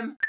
time.